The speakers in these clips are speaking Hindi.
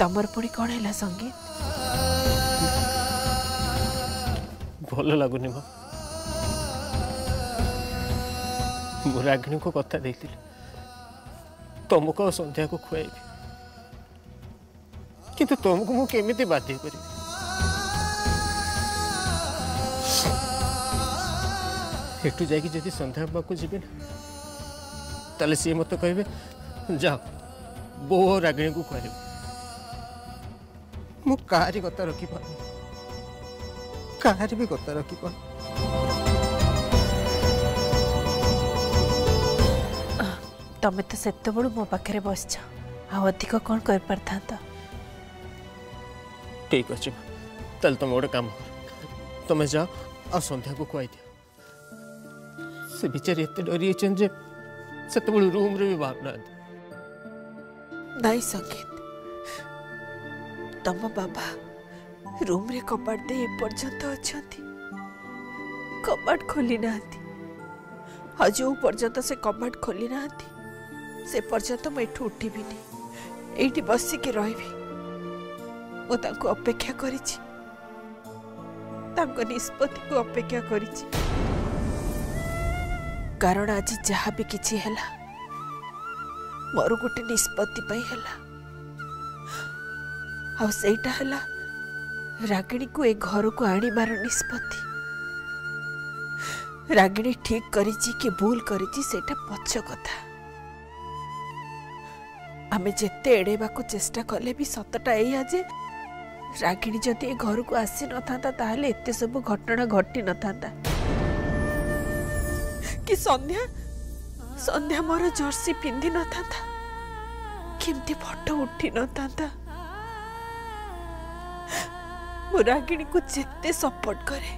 तमर पुणी कौन है संगीत भल लगुनि मो रागिणी को कथा दे तुमको संध्या को खुआबी किंतु तुमको मुझे बाध्य कर एटू जाकि संध्या बाबा को जीवन ताले सी मत कहे जाओ बो रागिणी को कह मु कहारी कथा रखी पार कहारी भी कथा रखी पार तमें तो से मो पाखे बस अधिक कौन कर पारता ठीक अच्छे तेल तुम गोटे काम तुम जाओ आ संध्या को खुआई दि से बिचारी एत डरी से रूम रे भी बाहर ना नहीं संगीत तम बाबा रूम रे कपाट दे पर्यंत अच्छा कपाट खोली ना आज पर्यंत से कपाट खोली ना से पर्यंत मुझू उठी भी नहीं ये बसिकी रही मुझे अपेक्षा करपत्ति को अपेक्षा कर कारण आज जहाँ भी किसी हैला मोर गोटे निष्पत्ति आईटा है रागिणी को ए घर को आनी मार निष्पत्ति रागिणी ठीक करिछि कि भूल करिछि सेटा पछ कथा आमे जेते एड़ेबा को चेष्टा कले भी सतटा एया जे रागिणी जदि ए घर को आसी न थाता ताहले एते सब घटना घटी न थाता कि संध्या संध्या मोर जर्सी पिंधि न था केमती फटो उठी न था मो रागिणी को जिते सपोर्ट करे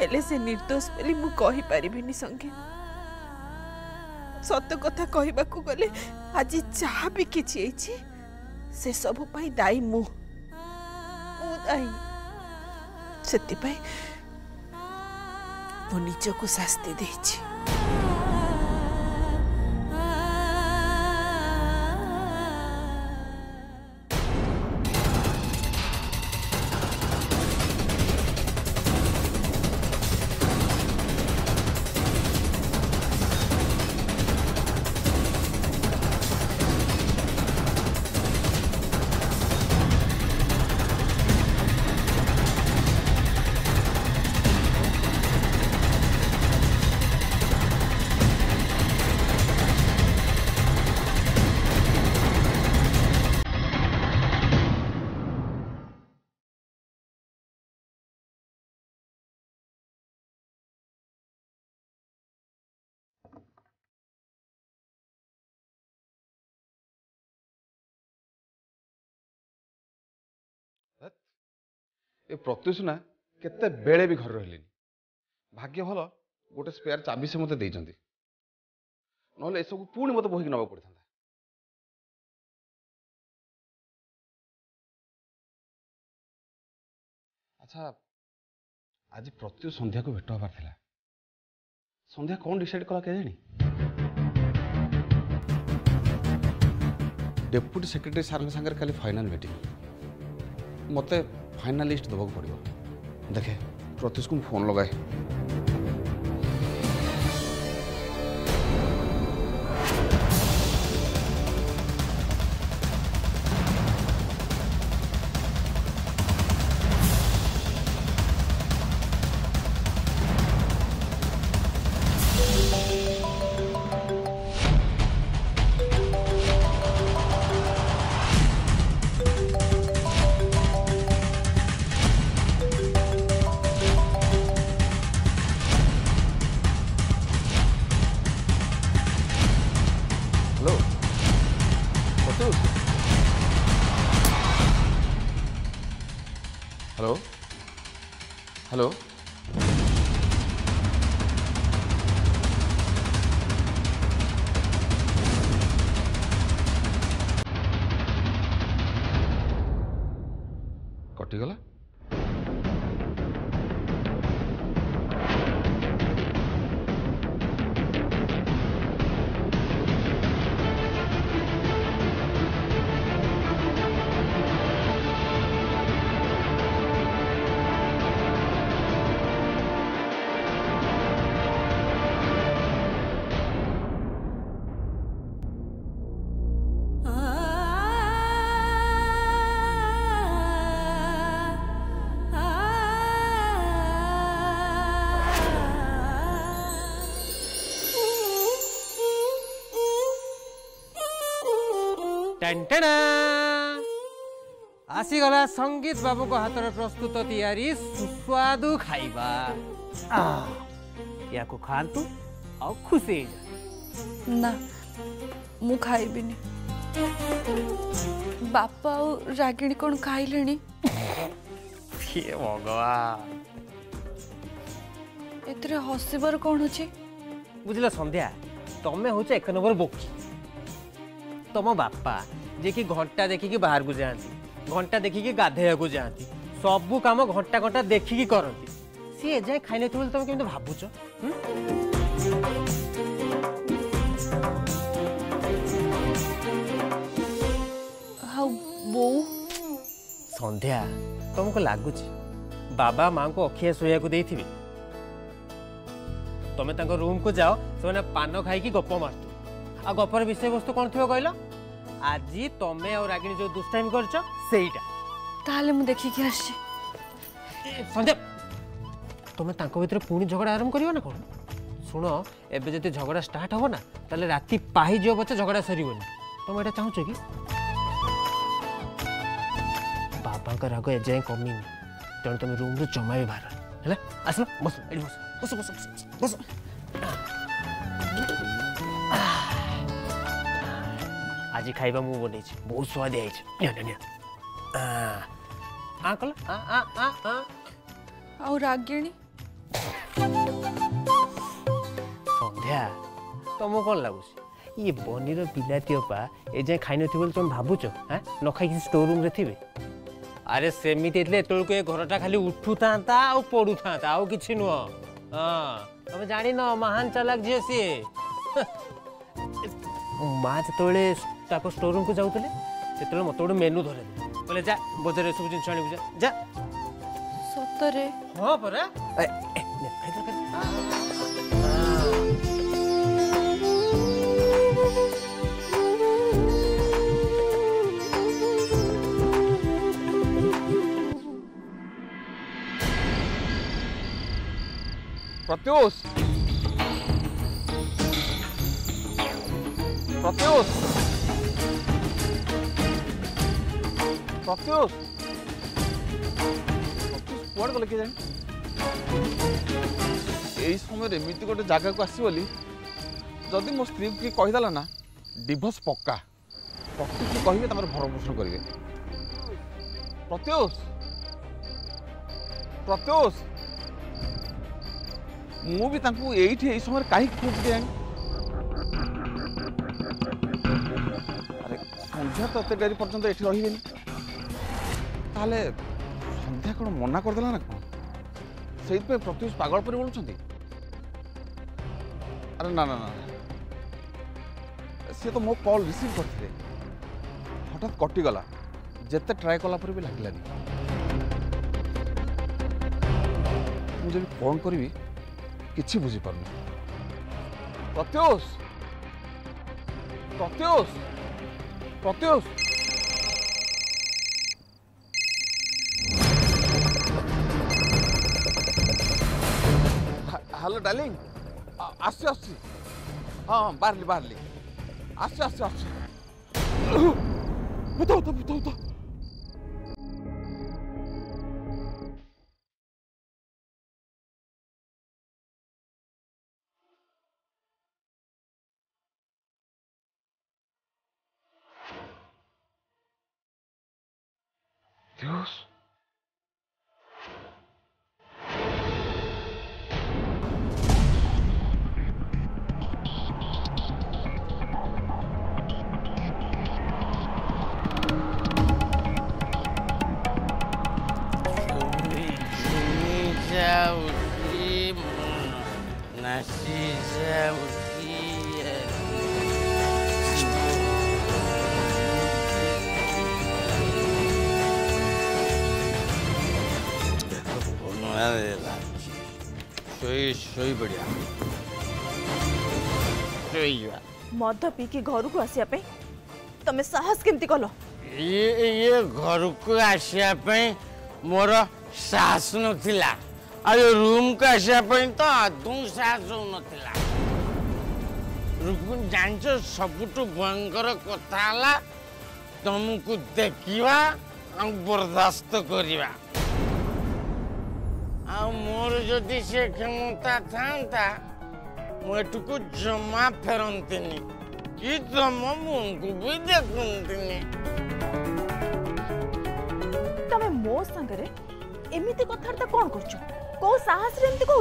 हेले से निर्दोष बोली मु कहि पारिबिनी संगे सत कथा कहबाकू गले आज जहा भी किछि एछि से सब पई दाई मु दाई सेति पई वो नीचे को शास्ति दे ए प्रत्युषना केते बेले भी घर रही भाग्य भल गोटे स्पेयर चाबी से मत ना एसबू पुणी मत बोहिक नाक पड़ता अच्छा आज प्रत्युष संध्या को भेट हबार था संध्या कौन डिसाइड कला क्या जानी डेप्यूटी सेक्रेटरी सारे खाली फाइनल मीटिंग मते फाइनल लिस्ट देवाक पड़ो देखे प्रत्युष को फोन लगाए आसीगला संगीत बाबू को हाथ में प्रस्तुत तैयारी सुस्वादु खाइबा या को खातु और खुशी ना मु खाइबिनी बापा और रागिणी कौन खाई लेनी ये भगवान इतने हसीबार कौन होची बुझला संध्या तमे होचे एक नंबर बोकी तम बापा जे कि घंटा देखिकी बाहर को जाती घंटा देखिकी गाधेया को जाती सबू काम घंटा घंटा देखिकी करती सी ए जाए खाई न तुम केमते भाबुचो हाउ बो संध्या तुमको लागुच बाबा मां को अखिया सोया को देथिबे तमे तांको रूम को जाओ सोना पान खाई की गप्प मारतो आ गप्पर विषय वस्तु कोन थियो कहला आज तमे और रागिणी जो दुष्टाइम करछो सेईटा ताले मु देखि के आसी संध्या तमे तांको भीतर पूर्ण झगड़ा आरंभ करियो ना कोन सुनो एबे जति झगड़ा स्टार्ट होबो ना ताले राती पाही जो बच्चा झगड़ा सरीबोनी तमे एटा चाहू छ कि बाबा का राग एजे कमी नी तण तमे रूम रो जमाई बाहर हैला आसला बस एडी बस बस बस बस आज खाइबा मु बनै छी बहुत स्वाद आइ छी न आ कल आ आ आ आ औ रागिणी संध्या तमो कोन लागुस ये बनी रो बिलातियो पा ए जे खाइ नथि बोल तुम भाबुचो ह न खाइ कि स्टोर रूम रे थिबे अरे सेमित एतले एतल को ए घरटा खाली उठुतांता औ पडुतांता औ किछि न हां तमे जानि न महान चालाक जे से माँ जो स्टोर रूम को जाऊे से मत गोटे मेनु धरे बोले जा बजार सब जिन आने जा सतरे हाँ परा प्रत्यूष प्रत्यूष प्रत्यूष कौन गल जाए यही समय एमती गोटे जगह को आसली जदि मो स्त्री किए कहीदेला ना डिभोर्स पक्का प्रत्यूष को कहे तुम भरण पोषण करेंगे प्रत्यूष प्रत्यूष मुझे ये समय कहीं खोज जाए संध्या तो अत डेरी पर्यटन ये रही संध्या कौन मना करदेला ना कौन से प्रत्यूष पागल पर बोलूँ अरे ना ना ना सी तो मो कॉल रिसीव करते हठात कटिगला जिते ट्राए कलापर भी लगलानी मुझे कौन करी कि बुझीपार प्रत्यूष प्रत्यूष प्रत्यूष हेलो डार्लिंग आसी आसी हाँ हाँ बाहर बाहर आसी आसी आसी बताओ बताओ बताओ बताओ मद पी के घर को आसिया पे तमे साहस केमती कलो ये घर को आसिया पे मोर साहस नथिला आ रूम को आसिया पे तो आदु साहस नथिला रूम जान सबुठ भयंकर कथा तुमको देखा बर्दाश्त करवा मोर जदि से क्षमता था मुझुक जमा फेरती कि तुम मुझको भी देखती तुम मो संगे एमती कथबार्ता कौन करो साहस रे कौ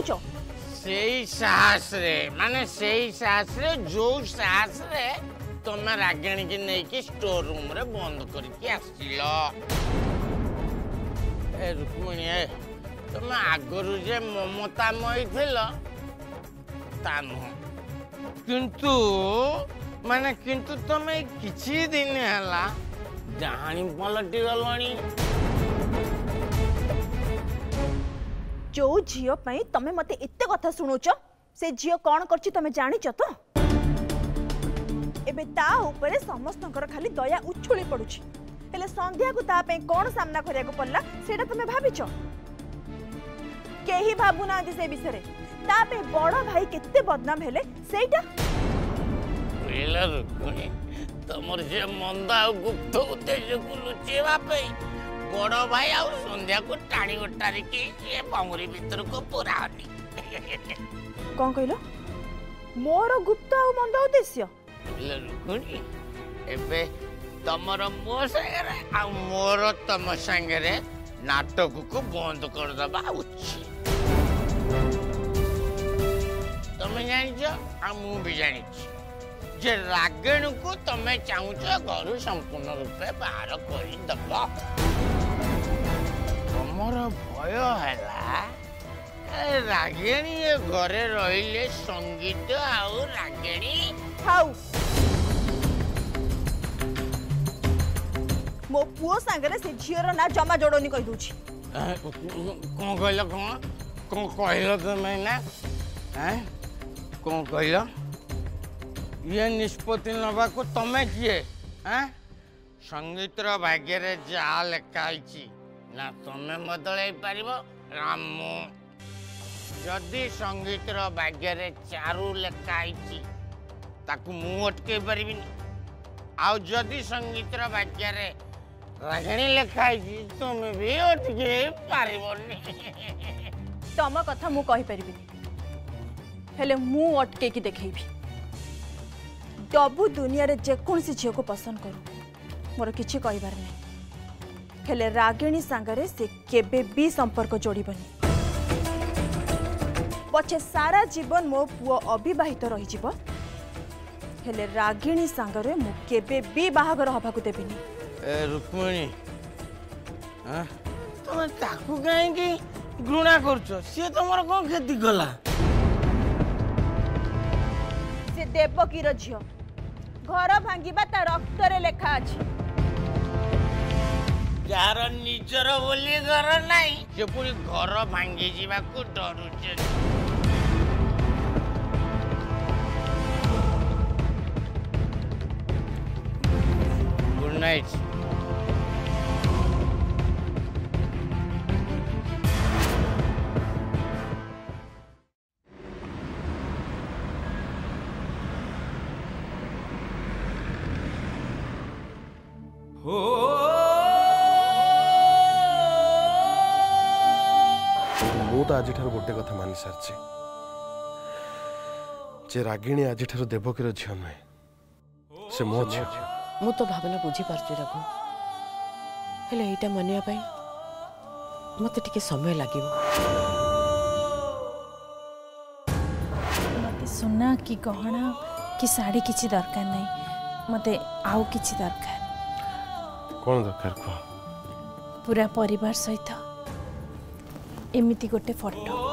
साहस रे माने साहस रे जो साहस रे तुम रागिणी की नहीं कि स्टोर रूम रे बंद करुक्मिणी तुम आगुरी जे ममतामयी नुह किंतु माने किंतु तुम किसी दिन है डाणी पलटी गलणी जो झील तमें मत एत कथा शुणुच से झील कौन कर जान तो एबे ता उपरे समस्त खाली दया उछुली पड़ुची हेले संध्या को तापे कौन सामना करिया को पड़ला सेटा तमें भाबिचो केही भाबुना से विषय रे तापे बड़ भाई केते बदनाम हेले सेटा एला रुकनी तमर जे मंदा गुप्त उद्देश्य को लुचेवा पे बड़ भाई आ संध्या को टाणी उठारी के ये पंगुरी भीतर को पूरा हनी कोन कहलो मोर गुप्त आ मंदा उद्देश्य लुकुनी एबे तमर मो संगे आ मोर तम संगे नाटक को बंद कर दबा उची तमे जानि जो आ मु भी जानि जे रागिणी को तमे चाहू छ घर संपूर्ण रूपे बाहर कर दबा मोर भय है रागिणी घरे रहिले संगीत आउ रागिणी हाउ मो पुओ संगे से झीर ना जमा जोड़ोनी कहि दूची कोन कहला कोन कोन कहला तमे ना हैं कोन कहला ये निष्पत्ति नबा को तमे किए हैं संगीत रो भाग्य रे जा लकाईची ना तुम बदल पार रामु जदि संगीत भाग्य चारु लेखाई मु अटक पारि आदि संगीत भाग्य रागिणी लेखाई तुम भी अटक पार तुम कथा मुझे मु अटके की देखे डबू दुनिया रे जेकोण सी झील को पसंद करू मोर किसी कहबार नहीं हेले रागिणी सांगरे से केबे भी संपर्क जोड़बनी पछे सारा जीवन मो पुओ अविवाहित रही जीवन हेले रागिणी सांगरे मु केबे भी बाहागर हवा को देबिनी ए रुक्मिणी हां तुम ताकू काहे की घृणा करछो से तमर को खेती गला से देवकी रो झियो घर भांगीबा ता रक्त रे लेखा अछि यार निजर बोली घर नहीं से पूरी घर भांगी जीवा को डरु गुड नाइट आज गोटे कथा मानि सारी जे रागिणी आज देवकीर झील नुहे से मो झी मु तो भावना बुझी पार्टी रघु हेले एटा मानिया मते टिके समय लागिव मते सुना कि गहना कि साड़ी किछि दरकार नहीं मते आउ किछि दरकार कोन दरकार को पूरा परिवार सहित एमिति गोटे फोटो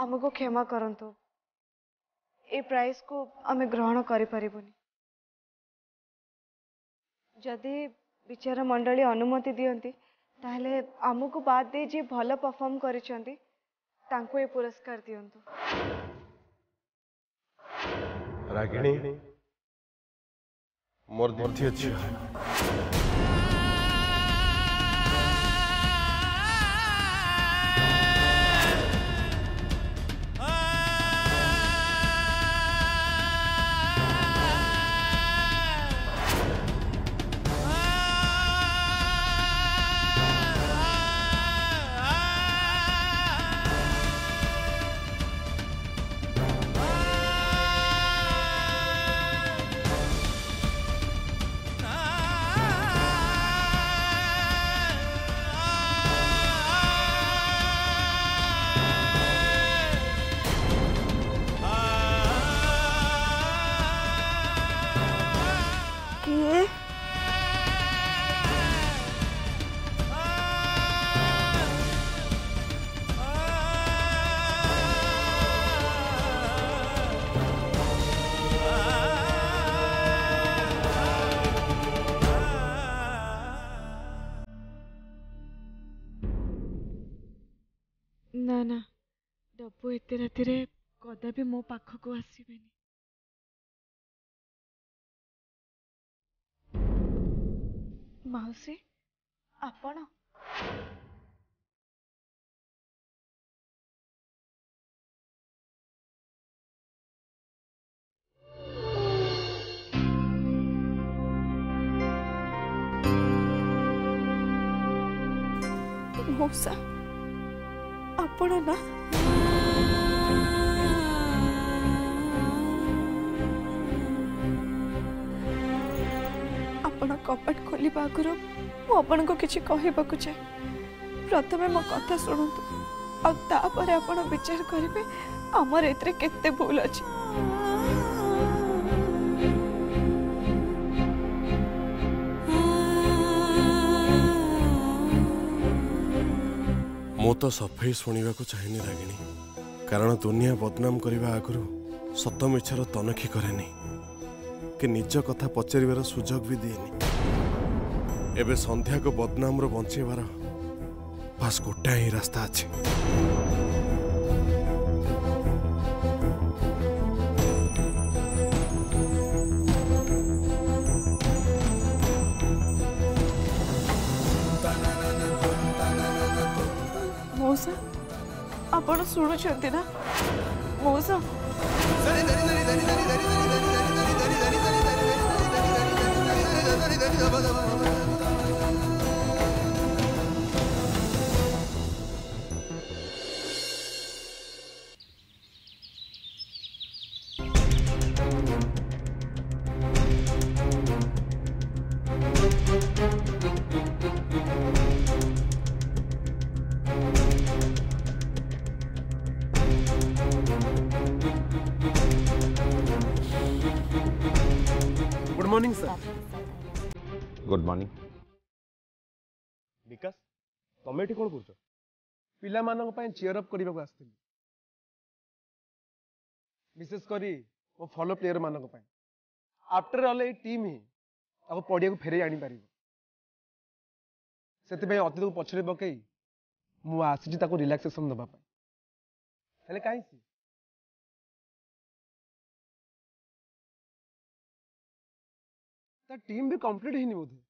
आमको क्षमा करंतु ए प्राइस को आम ग्रहण करें जदि विचार मंडली अनुमति दियंती ताहले आमको बाद दे जे भल परफॉर्म करिसेंती तांको ए पुरस्कार दियंतु। रागिणी मोर दिथि अछि एत राति कदापि मो पाखक आसबे मौसी आपण मौसा आपण ना कपाट खोल आगर मुझे को किसी कहवाक चाहे प्रथम मो कथा शुणतु आपर आप विचार करेंगे आमर एते भूल अच्छे मु तो सफाई शुणा चाहिए रागिणी कारण दुनिया बदनाम करने आगर सतमिछार तनखी कैनि कि निज कथा पचार सुजोग भी दिए एवं संध्या को बदनाम बंचार बास गोटा ही रास्ता अच्छे मौसा आप शुणुंट ना मौसा good morning sir. Good morning Vikas तुम ये कौन कर पिला मानी चीयर अप करने विशेषकर मो फॉलो प्लेयर मान आफ्टर ऑल ये टीम ही आपको पड़िया को फेर आनीपर से अतीत को पछरे पकई मुझे रिलैक्सेशन दवापाई कहीं टीम भी कम्प्लीट होनी बोधे